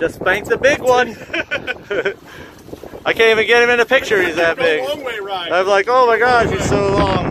Just spanked the big one. I can't even get him in a picture. He's that big. I'm like, oh my gosh, he's so long.